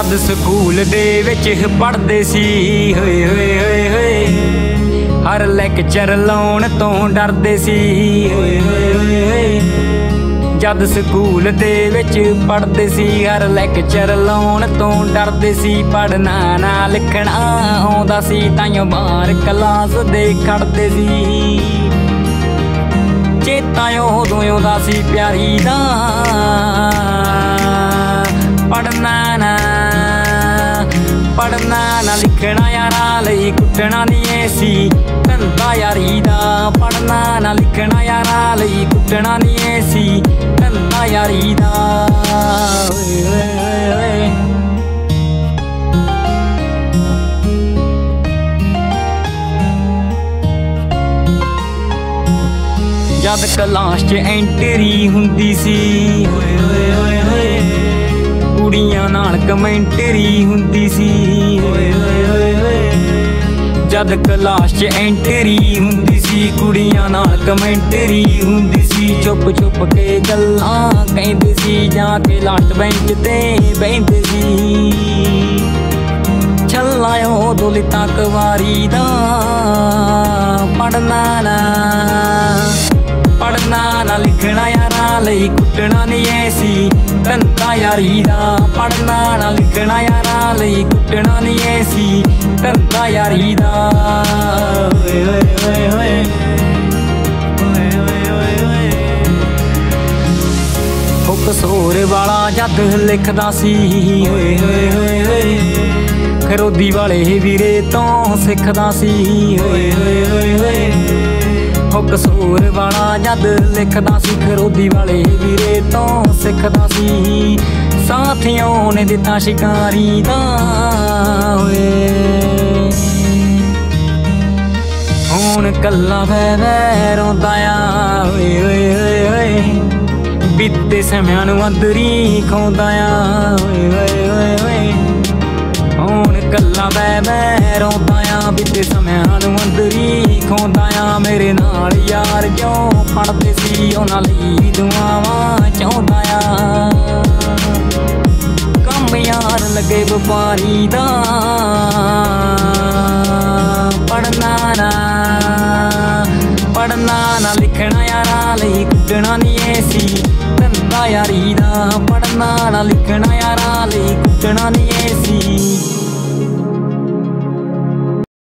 जद स्कूल दे विच पढ़दे सी होए होए होए होए हर लैक्चर लाउण तों डरदे सी होए होए होए होए जद स्कूल दे विच पढ़दे सी हर लैक्चर लाउण तों डरदे सी पढ़ना ना लिखना आउंदा सी ताइयों बाहर क्लास दे खड़दे सी चेता उदों आउंदा सी प्यारी दा पढ़ना ना लिखना यारा लई कुटना नी ऐसी धंधा यारी दा पढ़ना ना लिखना यारा लई कुटना नी ऐसी धंधा यारी दा जद क्लास च एंट्री हुंदी सी होए होए होए कुड़ियां नाल कमेंटरी हुंदी सी होए होए होए होए जद क्लास च एंट्री हुंदी सी कुड़ियां नाल कमेंटरी हुंदी सी चुप चुप के गल्लां कहंदे सी जाके लास्ट बेंच ते बहिंदे सी छल्ला उदों लित्तां कवारी दा पढ़ना ना लिखना यारा लई कुटना नी ऐसी धंधा यारी दा पढ़ना ना लिखना यारा लई कुटना नी ऐसी धंधा यारी दा ओए ओए ओए ओए ओए ओए ओए ओए हो कसूर वाला जद लिखदा सी ओए ओए ओए ओए खरोदी वाले वीरे तों सिखदा सी ओए ओए ओए ओए हो कसूर वाला जद लिखदा सी खरोदी वाले वीरे तों सिखदा सी साथियों ने दित्ता शिकारी दा हुण कल्ला वै रोंदा होए होए होए होए बीते समियां नूं अंदरी खोंदा होए होए होए होए हुण कल्ला वै रोंदा बीते समियां नूं अंदरी खोंदा मेरे नाल यार जो पढ़दे सी उन्हां लई दुआवां चाहुंदा कम यार लगे व्यापारी दा पढ़ना ना लिखना यारा लई कुटना नी ऐसी धंधा यारी दा पढ़ना ना लिखना यारा लई कुटना नी ऐसी।